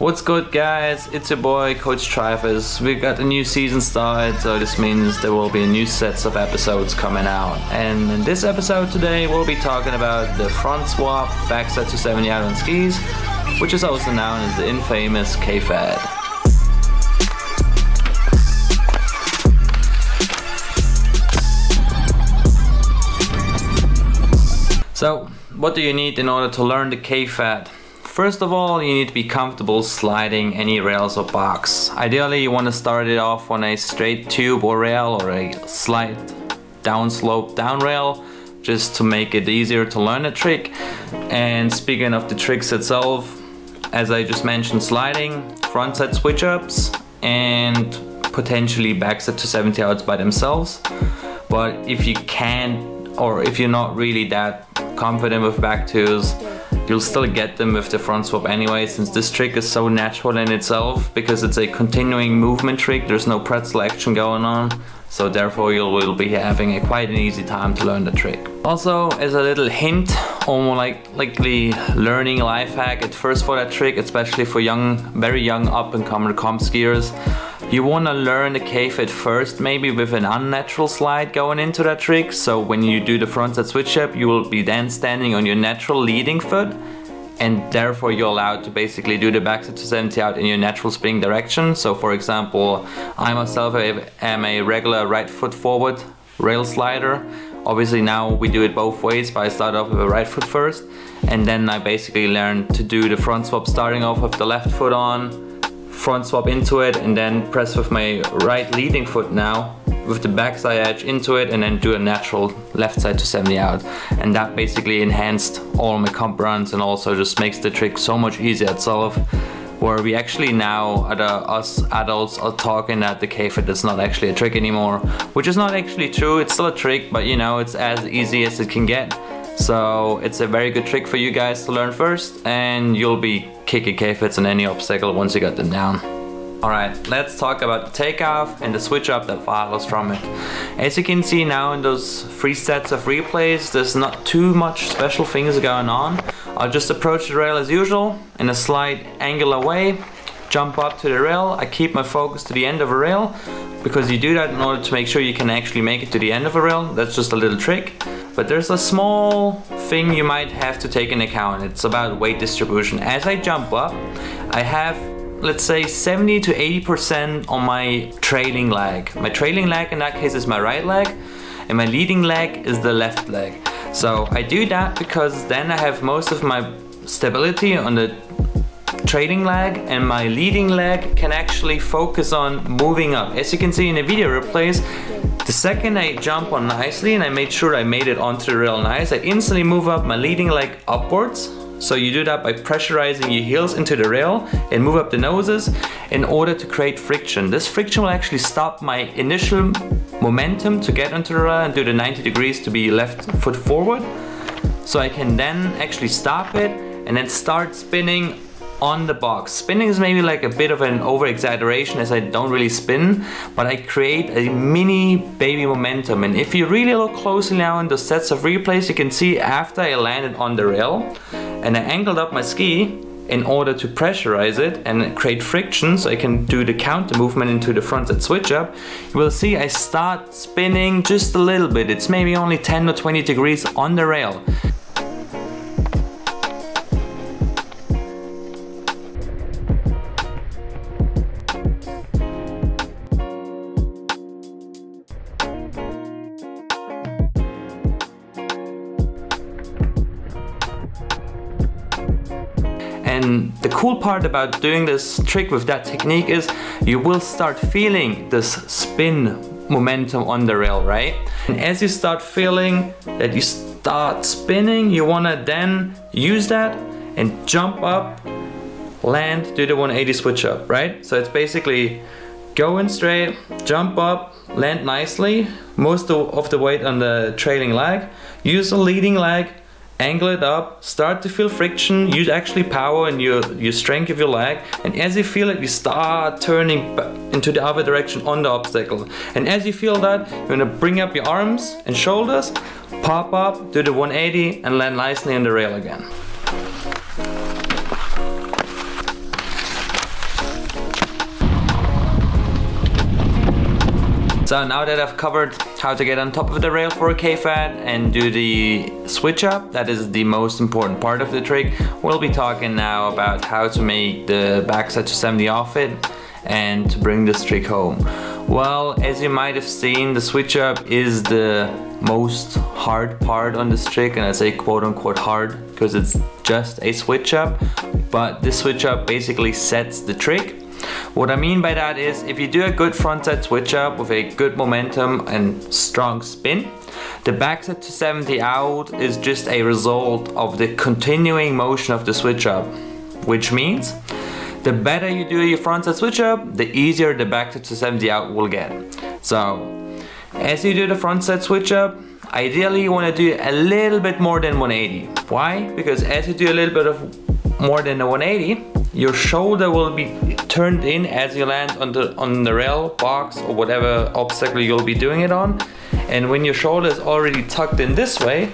What's good, guys? It's your boy Coach Trifes. We got a new season started, so this means there will be new sets of episodes coming out. And in this episode today, we'll be talking about the front swap backside 270 out on skis, which is also known as the infamous K-Fed. So, what do you need in order to learn the K-Fed? First of all, you need to be comfortable sliding any rails or box. Ideally, you want to start it off on a straight tube or rail or a slight downslope down rail, just to make it easier to learn the trick. And speaking of the tricks itself, as I just mentioned, sliding, frontside switch ups, and potentially backside 270 outs by themselves. But if you can't, or if you're not really that confident with back twos, you'll still get them with the front swap anyway, since this trick is so natural in itself because it's a continuing movement trick. There's no pretzel action going on, so therefore you will be having a quite an easy time to learn the trick. Also, as a little hint or more likely learning life hack at first for that trick, especially for young, very young up-and-comer comp skiers, you want to learn the K-Fed first, maybe with an unnatural slide going into that trick. So when you do the frontside switch up, you will be then standing on your natural leading foot, and therefore you're allowed to basically do the backside 270 out in your natural spinning direction. So for example, I myself am a regular right foot forward rail slider. Obviously now we do it both ways, but I start off with a right foot first, and then I basically learn to do the front swap starting off with the left foot on, front swap into it, and then press with my right leading foot now with the backside edge into it, and then do a natural left side 270 out. And that basically enhanced all my comp runs and also just makes the trick so much easier itself, where we actually now, us adults, are talking that the K-Fed is not actually a trick anymore, which is not actually true. It's still a trick, but you know, it's as easy as it can get. So it's a very good trick for you guys to learn first, and you'll be kicking K-Feds on any obstacle once you got them down. Alright, let's talk about the takeoff and the switch up that follows from it. As you can see now in those three sets of replays, there's not too much special things going on. I'll just approach the rail as usual in a slight angular way, jump up to the rail. I keep my focus to the end of a rail, because you do that in order to make sure you can actually make it to the end of a rail. That's just a little trick. But there's a small thing you might have to take into account. It's about weight distribution. As I jump up, I have, let's say, 70 to 80% on my trailing leg. My trailing leg in that case is my right leg, and my leading leg is the left leg. So I do that because then I have most of my stability on the trailing leg, and my leading leg can actually focus on moving up. As you can see in the video replays, the second I jump on nicely and I made sure I made it onto the rail nice, I instantly move up my leading leg upwards. So you do that by pressurizing your heels into the rail and move up the noses in order to create friction. This friction will actually stop my initial momentum to get onto the rail and do the 90 degrees to be left foot forward. So I can then actually stop it and then start spinning on the box. Spinning is maybe like a bit of an over exaggeration, as I don't really spin, but I create a mini baby momentum. And if you really look closely now in those sets of replays, you can see after I landed on the rail and I angled up my ski in order to pressurize it and create friction so I can do the counter movement into the frontside switch up, you will see I start spinning just a little bit. It's maybe only 10 or 20 degrees on the rail. And the cool part about doing this trick with that technique is you will start feeling this spin momentum on the rail, right? And as you start feeling that you start spinning, you want to then use that and jump up, land, do the 180 switch up, right? So it's basically going straight, jump up, land nicely, most of the weight on the trailing leg, use the leading leg, angle it up, start to feel friction, use actually power and your strength of your leg, and as you feel it, you start turning back into the other direction on the obstacle. And as you feel that, you're gonna bring up your arms and shoulders, pop up, do the 180, and land nicely on the rail again. So now that I've covered how to get on top of the rail for a K-Fed and do the switch up, that is the most important part of the trick, we'll be talking now about how to make the backside 270 off it and to bring this trick home. Well, as you might have seen, the switch up is the most hard part on this trick, and I say quote unquote hard because it's just a switch up, but this switch up basically sets the trick. What I mean by that is, if you do a good frontside switch up with a good momentum and strong spin, the backside 270 out is just a result of the continuing motion of the switch up, which means the better you do your frontside switch up, the easier the backside 270 out will get. So as you do the frontside switch up, ideally you want to do a little bit more than 180. Why? Because as you do a little bit of more than a 180, your shoulder will be turned in as you land on the rail, box, or whatever obstacle you'll be doing it on. And when your shoulder is already tucked in this way,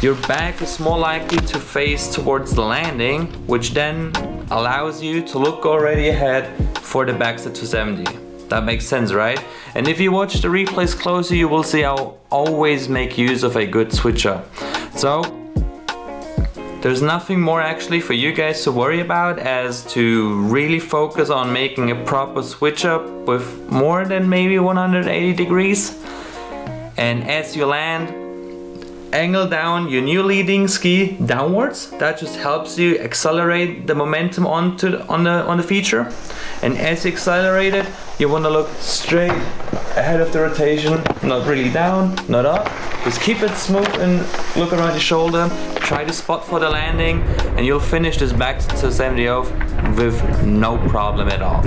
your back is more likely to face towards the landing, which then allows you to look already ahead for the backside 270. That makes sense, right? And if you watch the replays closely, you will see I'll always make use of a good switch up. So there's nothing more actually for you guys to worry about as to really focus on making a proper switch up with more than maybe 180 degrees. And as you land, angle down your new leading ski downwards. That just helps you accelerate the momentum on the feature. And as you accelerate it, you want to look straight ahead of the rotation, not really down, not up. Just keep it smooth and look around your shoulder. Try to spot for the landing, and you'll finish this backside 270 off with no problem at all.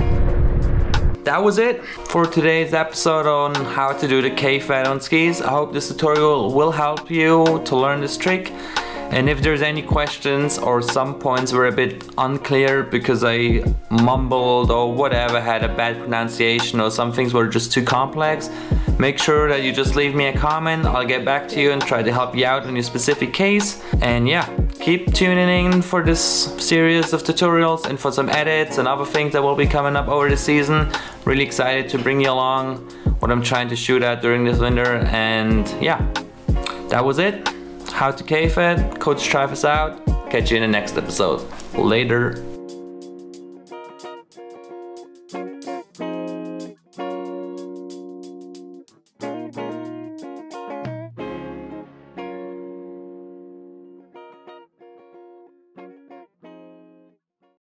That was it for today's episode on how to do the K-Fed on skis. I hope this tutorial will help you to learn this trick. And if there's any questions or some points were a bit unclear because I mumbled or whatever, had a bad pronunciation, or some things were just too complex, make sure that you just leave me a comment. I'll get back to you and try to help you out on your specific case. And yeah, keep tuning in for this series of tutorials and for some edits and other things that will be coming up over the season. Really excited to bring you along what I'm trying to shoot at during this winter. And yeah, that was it. How to K-Fed, Coach Trifes out. Catch you in the next episode. Later.